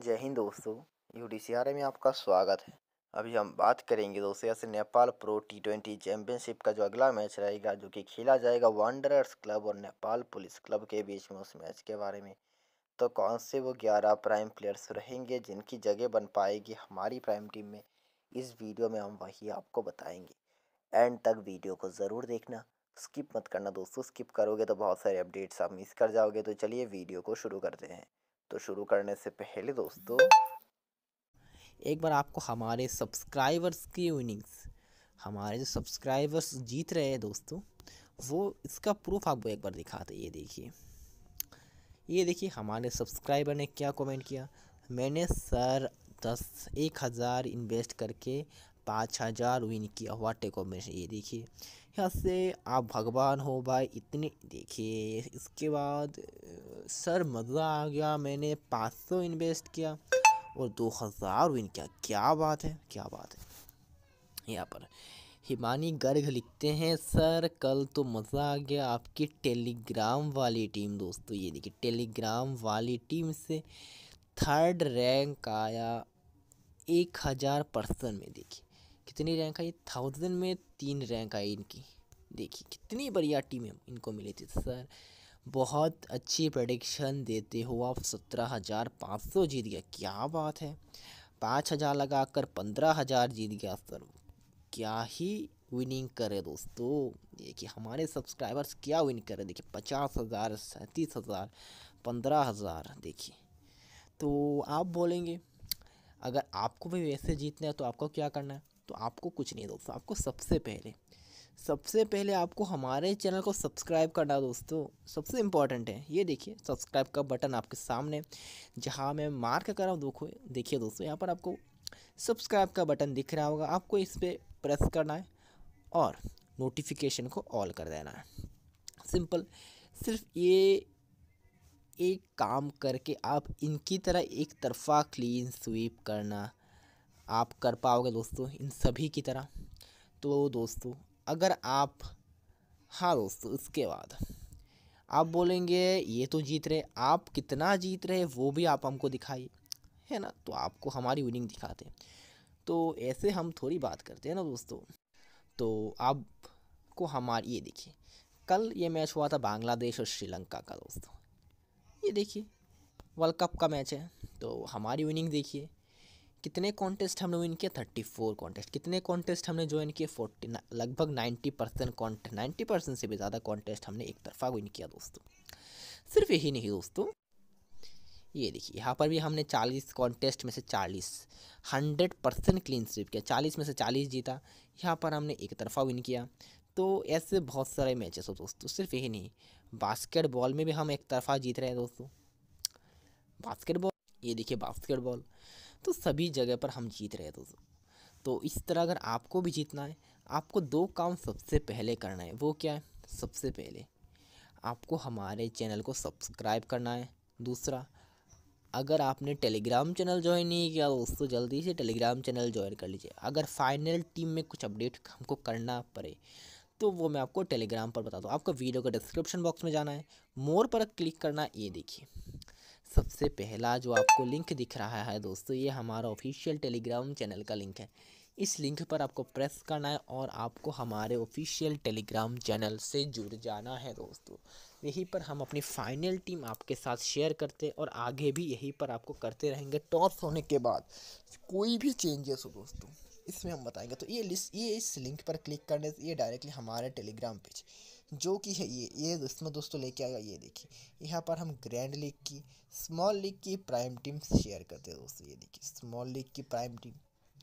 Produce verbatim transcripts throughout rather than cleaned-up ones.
जय हिंद दोस्तों, U D C R में आपका स्वागत है। अभी हम बात करेंगे दोस्तों यहाँ से Nepal pro T twenty championship का जो अगला मैच रहेगा, जो कि खेला जाएगा वांडरर्स क्लब और नेपाल पुलिस क्लब के बीच में। उस मैच के बारे में तो कौन से वो ग्यारह प्राइम प्लेयर्स रहेंगे जिनकी जगह बन पाएगी हमारी प्राइम टीम में, इस वीडियो में हम वही आपको बताएंगे। एंड तक वीडियो को ज़रूर देखना, स्किप मत करना दोस्तों। स्किप करोगे तो बहुत सारे अपडेट्स आप मिस कर जाओगे। तो चलिए वीडियो को शुरू करते हैं। तो शुरू करने से पहले दोस्तों एक बार आपको हमारे सब्सक्राइबर्स की विनिंग्स, हमारे जो सब्सक्राइबर्स जीत रहे हैं दोस्तों, वो इसका प्रूफ आपको एक बार दिखाते हैं। ये देखिए, ये देखिए हमारे सब्सक्राइबर ने क्या कमेंट किया। मैंने सर दस एक हज़ार इन्वेस्ट करके पाँच हज़ार विन किया हुआ टेक ओवर में। ये देखिए यहाँ से आप भगवान हो भाई, इतने देखिए। इसके बाद सर मज़ा आ गया, मैंने पाँच सौ इन्वेस्ट किया और दो हज़ार विन किया। क्या बात है, क्या बात है। यहाँ पर हिमानी गर्ग लिखते हैं, सर कल तो मज़ा आ गया आपकी टेलीग्राम वाली टीम। दोस्तों ये देखिए टेलीग्राम वाली टीम से थर्ड रैंक आया एक हज़ार पर्सन में। देखिए कितनी रैंक आई, थाउजेंड में तीन रैंक आई इनकी। देखिए कितनी बढ़िया टीम है इनको मिली थी। सर बहुत अच्छी प्रेडिक्शन देते हो आप, सत्रह हज़ार पाँच सौ जीत गया। क्या बात है, पाँच हज़ार लगा कर पंद्रह हज़ार जीत गया सर। क्या ही विनिंग करे दोस्तों। देखिए हमारे सब्सक्राइबर्स क्या विन करे। देखिए पचास हज़ार, सैंतीस हज़ार, पंद्रह हज़ार। देखिए तो आप बोलेंगे अगर आपको भी वैसे जीतना है तो आपको क्या करना है। तो आपको कुछ नहीं दोस्तों, आपको सबसे पहले सबसे पहले आपको हमारे चैनल को सब्सक्राइब करना दोस्तों, सबसे इम्पॉर्टेंट है। ये देखिए सब्सक्राइब का बटन आपके सामने जहाँ मैं मार्क कर रहा हूँ, देखो देखिए दोस्तों यहाँ पर आपको सब्सक्राइब का बटन दिख रहा होगा। आपको इस पर प्रेस करना है और नोटिफिकेशन को ऑल कर देना है। सिंपल, सिर्फ ये एक काम करके आप इनकी तरह एक तरफा क्लीन स्वीप करना आप कर पाओगे दोस्तों, इन सभी की तरह। तो दोस्तों अगर आप, हाँ दोस्तों, उसके बाद आप बोलेंगे ये तो जीत रहे, आप कितना जीत रहे वो भी आप हमको दिखाइए, है ना। तो आपको हमारी विनिंग दिखाते हैं, तो ऐसे हम थोड़ी बात करते हैं ना दोस्तों। तो आपको हमारी, ये देखिए कल ये मैच हुआ था बांग्लादेश और श्रीलंका का दोस्तों। ये देखिए वर्ल्ड कप का मैच है, तो हमारी विनिंग देखिए कितने कॉन्टेस्ट हमने विन किया, थर्टी फोर कॉन्टेस्ट। कितने कॉन्टेस्ट हमने ज्वाइन किए, फोर्टी, लगभग ninety percent. Contest ninety percent से भी ज़्यादा कॉन्टेस्ट हमने एक तरफा विन किया दोस्तों। सिर्फ यही नहीं दोस्तों, ये देखिए यहाँ पर भी हमने चालीस कॉन्टेस्ट में से चालीस हंड्रेड परसेंट क्लीन स्वीप किया, चालीस में से चालीस जीता। यहाँ पर हमने एक तरफा विन किया। तो ऐसे बहुत सारे मैचेस हो दोस्तों। सिर्फ यही नहीं, बास्केटबॉल में भी हम एक तरफा जीत रहे हैं दोस्तों। बास्केटबॉल, ये देखिए बास्केटबॉल, तो सभी जगह पर हम जीत रहे हैं दोस्तों। तो इस तरह अगर आपको भी जीतना है, आपको दो काम सबसे पहले करना है। वो क्या है? सबसे पहले आपको हमारे चैनल को सब्सक्राइब करना है। दूसरा, अगर आपने टेलीग्राम चैनल ज्वाइन नहीं किया दोस्तों, जल्दी से टेलीग्राम चैनल ज्वाइन कर लीजिए। अगर फाइनल टीम में कुछ अपडेट हमको करना पड़े तो वो मैं आपको टेलीग्राम पर बता दूँ। आपको वीडियो का डिस्क्रिप्शन बॉक्स में जाना है, मोर पर क्लिक करना है। ये देखिए सबसे पहला जो आपको लिंक दिख रहा है दोस्तों, ये हमारा ऑफिशियल टेलीग्राम चैनल का लिंक है। इस लिंक पर आपको प्रेस करना है और आपको हमारे ऑफिशियल टेलीग्राम चैनल से जुड़ जाना है दोस्तों। यहीं पर हम अपनी फाइनल टीम आपके साथ शेयर करते हैं और आगे भी यहीं पर आपको करते रहेंगे। टॉप्स होने के बाद कोई भी चेंजेस हो दोस्तों, इसमें हम बताएंगे। तो ये लिस्ट, ये इस लिंक पर क्लिक करने से ये डायरेक्टली हमारे टेलीग्राम पेज जो कि है, ये ये इसमें दोस्तों लेके आएगा। ये देखिए यहाँ पर हम ग्रैंड लीग की, स्मॉल लीग की प्राइम टीम शेयर करते हैं दोस्तों। ये देखिए स्मॉल लीग की प्राइम टीम,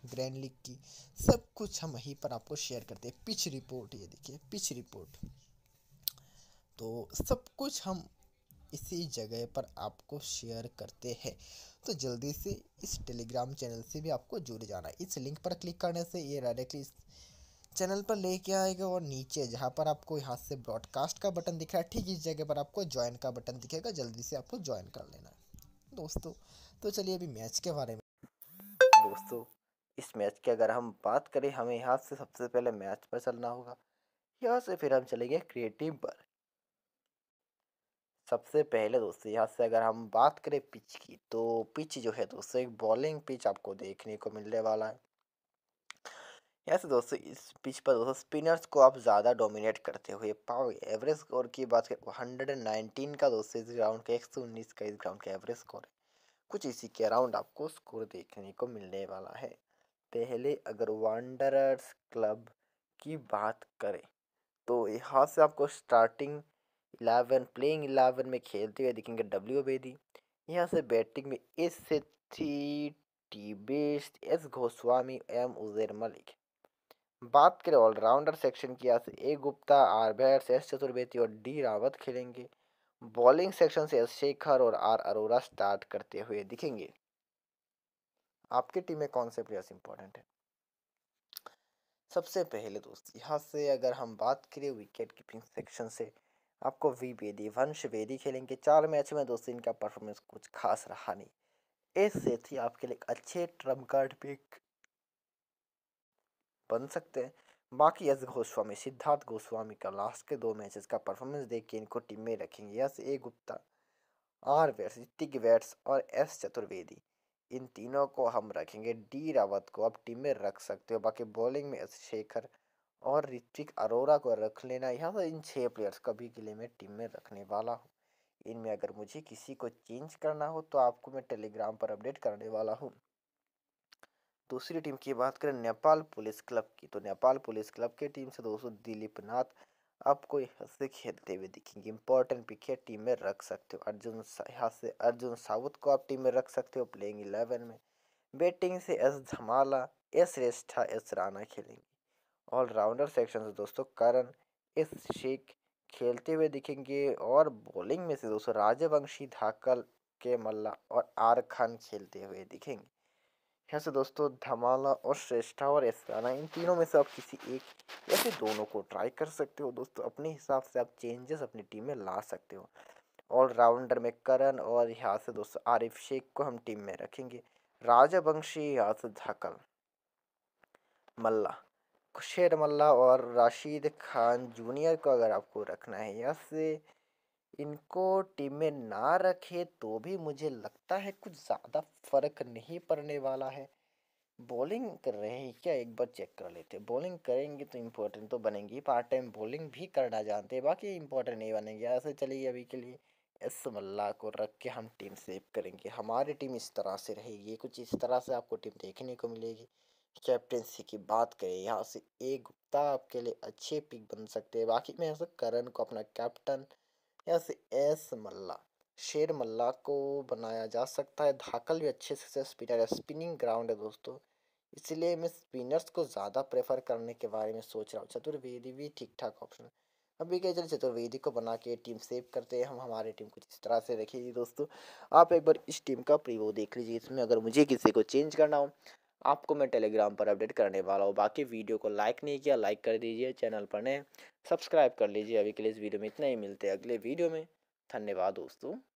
ग्रैंड लीग की, सब कुछ हम यहीं पर आपको शेयर करते हैं। पिच रिपोर्ट, ये देखिए पिच रिपोर्ट, तो सब कुछ हम इसी जगह पर आपको शेयर करते हैं। तो जल्दी से इस टेलीग्राम चैनल से भी आपको जुड़ जाना है। इस लिंक पर क्लिक करने से ये डायरेक्टली इस चैनल पर लेके आएगा और नीचे जहाँ पर आपको यहाँ से ब्रॉडकास्ट का बटन दिख रहा है, ठीक इस जगह पर आपको ज्वाइन का बटन दिखेगा। जल्दी से आपको ज्वाइन कर लेना है दोस्तों। तो चलिए अभी मैच के बारे में दोस्तों, इस मैच की अगर हम बात करें, हमें यहाँ से सबसे पहले मैच पर चलना होगा। यहाँ से फिर हम चलेंगे क्रिएटिव पर। सबसे पहले दोस्तों यहाँ से अगर हम बात करें पिच की, तो पिच जो है दोस्तों एक बॉलिंग पिच आपको देखने को मिलने वाला है। यहाँ से दोस्तों इस पिच पर दोस्तों स्पिनर्स को आप ज़्यादा डोमिनेट करते हुए पाओगे। एवरेज स्कोर की बात करें एक सौ उन्नीस का दोस्तों इस ग्राउंड का, एक सौ उन्नीस का इस ग्राउंड का एवरेज स्कोर है। कुछ इसी के अराउंड आपको स्कोर देखने को मिलने वाला है। पहले अगर वांडरर्स क्लब की बात करें तो यहाँ से आपको स्टार्टिंग इलेवन प्लेइंग इलेवन में खेलते हुए दिखेंगे डब्ल्यू बेदी। यहाँ से बैटिंग में S Sethi, T Best, S Goswami, M Uzair Malik. बात करें ऑलराउंडर सेक्शन की, यहाँ से A Gupta, R Betts, S Chaturvedi और डी रावत खेलेंगे। बॉलिंग सेक्शन से एस शेखर और आर अरोरा स्टार्ट करते हुए दिखेंगे। आपकी टीम में कौन से प्लेयर्स इंपॉर्टेंट है? सबसे पहले दोस्त यहाँ से अगर हम बात करें विकेट कीपिंग सेक्शन से, आपको वी बेदी, वंश बेदी खेलेंगे। चार मैच में दोस्तों इनका परफॉर्मेंस कुछ खास रहा नहीं। इस सेठी आपके लिए अच्छे ट्रम्प कार्ड पिक बन सकते हैं। बाकी यश गोस्वामी, सिद्धार्थ गोस्वामी का लास्ट के दो मैचेस का परफॉर्मेंस देख के इनको टीम में रखेंगे। Yes A Gupta, R Betts, टिग वेट्स और एस चतुर्वेदी, इन तीनों को हम रखेंगे। डी रावत को आप टीम में रख सकते हो। बाकी बॉलिंग में एस शेखर और ऋतिक अरोरा को रख लेना। यहाँ पर इन छः प्लेयर्स कभी के लिए मैं टीम में रखने वाला हूँ। इनमें अगर मुझे किसी को चेंज करना हो तो आपको मैं टेलीग्राम पर अपडेट करने वाला हूँ। दूसरी टीम की बात करें नेपाल पुलिस क्लब की, तो नेपाल पुलिस क्लब के टीम से दोस्तों दिलीप नाथ आपको यहाँ से खेलते हुए दिखेंगे। इंपॉर्टेंट पिक है, टीम में रख सकते हो। अर्जुन यहाँ से अर्जुन साउथ को आप टीम में रख सकते हो प्लेइंग इलेवन में। बैटिंग से S Dhamala, S Shrestha, S Rana खेलेंगे। ऑलराउंडर सेक्शन से दोस्तों करण, एस शेख खेलते हुए दिखेंगे। और बॉलिंग में से दोस्तों राजवंशी, धाकल, के मल्ला और आर खान खेलते हुए दिखेंगे। यहाँ से दोस्तों धमाला और श्रेष्ठा और एस राणा, इन तीनों में से आप किसी एक या फिर दोनों को ट्राई कर सकते हो। दोस्तों अपने हिसाब से आप चेंजेस अपनी टीम में ला सकते हो। ऑलराउंडर में करण और यहाँ से दोस्तों आरिफ शेख को हम टीम में रखेंगे। राजवंशी, यहाँ से धाकल, मल्ला, शेर मल्ला और राशिद खान जूनियर को अगर आपको रखना है, यहाँ से इनको टीम में ना रखे तो भी मुझे लगता है कुछ ज़्यादा फर्क नहीं पड़ने वाला है। बॉलिंग कर रहे हैं क्या, एक बार चेक कर लेते हैं। बॉलिंग करेंगे तो इम्पोर्टेंट तो बनेंगी। पार्ट टाइम बॉलिंग भी करना जानते हैं, बाकी इम्पोर्टेंट नहीं बनेंगे। ऐसे चलिए अभी के लिए एस मल्ला को रख के हम टीम सेव करेंगे। हमारी टीम इस तरह से रहेगी, कुछ इस तरह से आपको टीम देखने को मिलेगी। कैप्टेंसी की बात करें, यहाँ से ए गुप्ता आपके लिए अच्छे पिक बन सकते हैं। बाकी मैं यहाँ से करण को अपना कैप्टन, यहाँ से एस मल्ला, शेर मल्ला को बनाया जा सकता है। धाकल भी अच्छे से स्पिनर है, स्पिनिंग ग्राउंड है दोस्तों, इसलिए मैं स्पिनर्स को ज़्यादा प्रेफर करने के बारे में सोच रहा हूँ। चतुर्वेदी भी ठीक ठाक ऑप्शन है। अभी क्या चलिए चतुर्वेदी को बना के टीम सेव करते हैं हम। हमारी टीम कुछ इस तरह से रखेगी दोस्तों। आप एक बार इस टीम का प्रीव्यू देख लीजिए। इसमें अगर मुझे किसी को चेंज करना हो आपको मैं टेलीग्राम पर अपडेट करने वाला हूँ। बाकी वीडियो को लाइक नहीं किया, लाइक कर दीजिए। चैनल पर नए, सब्सक्राइब कर लीजिए। अभी के लिए इस वीडियो में इतना ही। मिलते हैं अगले वीडियो में। धन्यवाद दोस्तों।